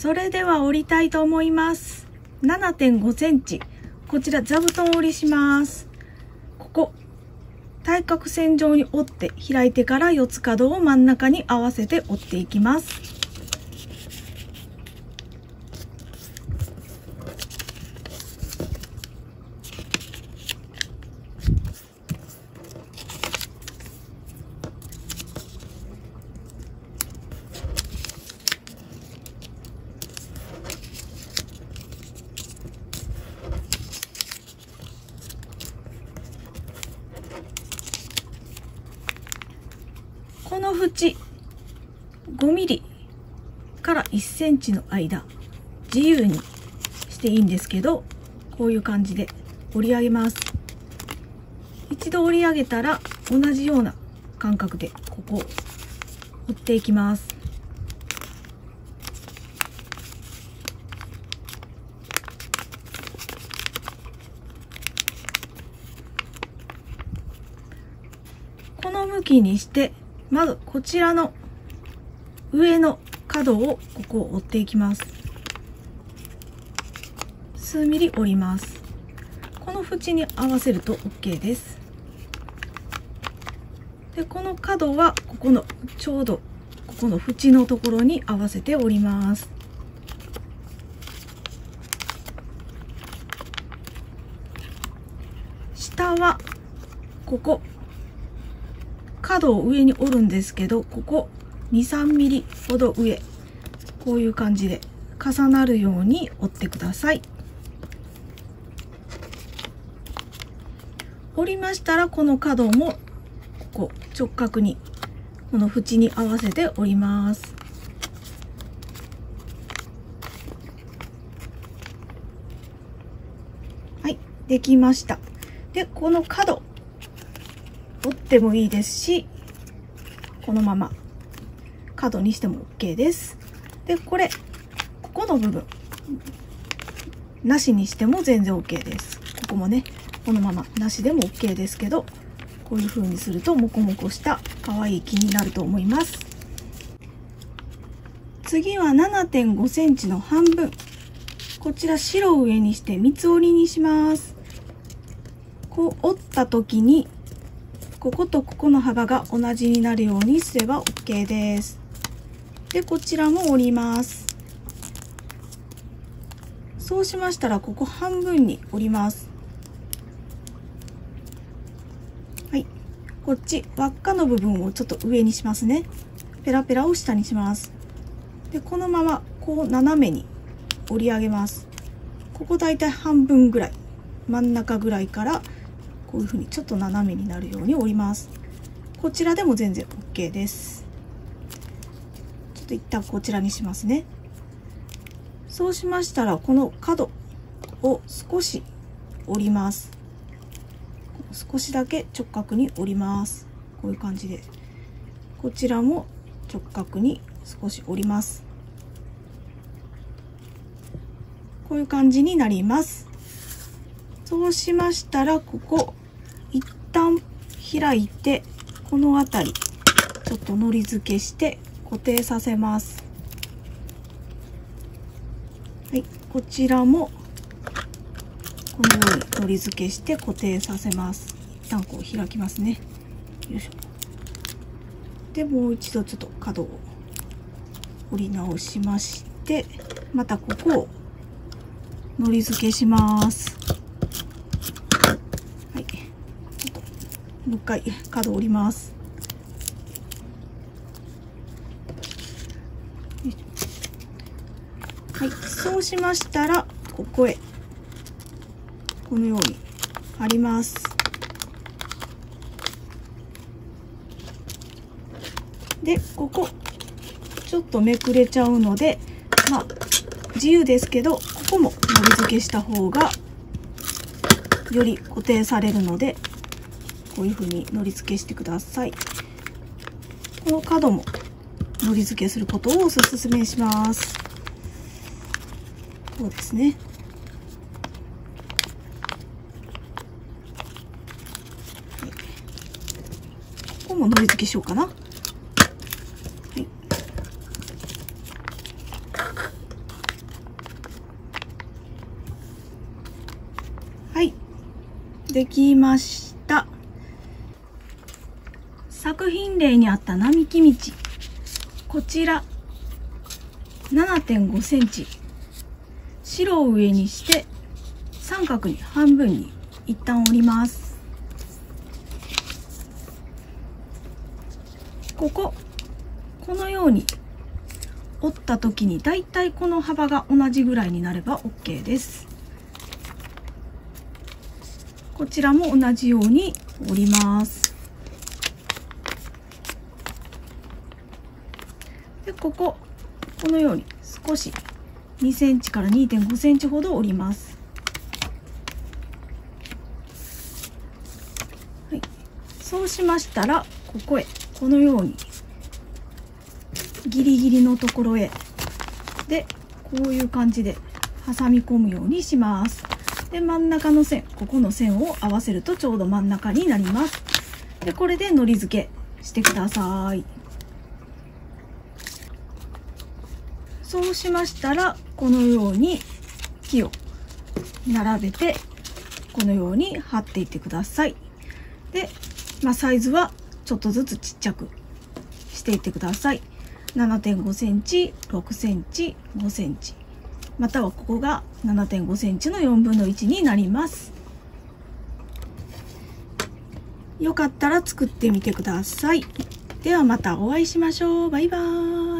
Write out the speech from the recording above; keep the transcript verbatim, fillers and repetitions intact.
それでは折りたいと思います。 ななてんごセンチ、 こちら座布団折りします。ここ対角線上に折って開いてから四つ角を真ん中に合わせて折っていきます。この縁 ごミリ から いっセンチ の間自由にしていいんですけど、こういう感じで折り上げます。一度折り上げたら同じような感覚でここを折っていきます。この向きにしてまずこちらの上の角をここを折っていきます。数ミリ折ります。この縁に合わせると オーケー です。で、この角はここのちょうどここの縁のところに合わせて折ります。下はここ。角を上に折るんですけど、ここ にさんミリ ほど上、こういう感じで重なるように折ってください。折りましたらこの角もここ直角にこの縁に合わせて折ります。はい、できました。で、この角折ってもいいですし、このまま角にしても オーケー です。で、これ、ここの部分、なしにしても全然 オーケー です。ここもね、このままなしでも オーケー ですけど、こういう風にするとモコモコした可愛い木になると思います。次は ななてんごセンチ の半分。こちら白を上にして三つ折りにします。こう折った時に、こことここの幅が同じになるようにすれば オーケー です。で、こちらも折ります。そうしましたらここ半分に折ります。はい、こっち輪っかの部分をちょっと上にしますね。ペラペラを下にします。で、このままこう斜めに折り上げます。ここだいたい半分ぐらい、真ん中ぐらいからこういう風にちょっと斜めになるように折ります。こちらでも全然 オーケー です。ちょっと一旦こちらにしますね。そうしましたらこの角を少し折ります。少しだけ直角に折ります。こういう感じで。こちらも直角に少し折ります。こういう感じになります。そうしましたらここ一旦開いて、この辺りちょっとのり付けして固定させます。はい、こちらもこのようにのり付けして固定させます。一旦こう開きますね。よいしょ。で、もう一度ちょっと角を折り直しまして、またここをのり付けします。もう一回角を折ります。はい、そうしましたらここへこのように貼ります。で、ここちょっとめくれちゃうので、まあ自由ですけど、ここものり付けした方がより固定されるので、こういう風にのり付けしてください。この角ものり付けすることをお勧めします。そうですね。ここものり付けしようかな。はい。はい、できました。作品例にあった並木道、こちら ななてんごセンチ、白を上にして三角に半分に一旦折ります。こここのように折った時にだいたいこの幅が同じぐらいになれば OK です。こちらも同じように折ります。で、こここのように少しにセンチから にてんごセンチほど折ります。はい、そうしましたらここへこのようにギリギリのところへでこういう感じで挟み込むようにします。で、真ん中の線、ここの線を合わせるとちょうど真ん中になります。で、これでのり付けしてください。そうしましたらこのように木を並べてこのように貼っていってください。で、まあ、サイズはちょっとずつちっちゃくしていってください。ななてんごセンチ、ろくセンチ、ごセンチ、またはここが ななてんごセンチのよんぶんのいちになります。よかったら作ってみてください。ではまたお会いしましょう。バイバーイ。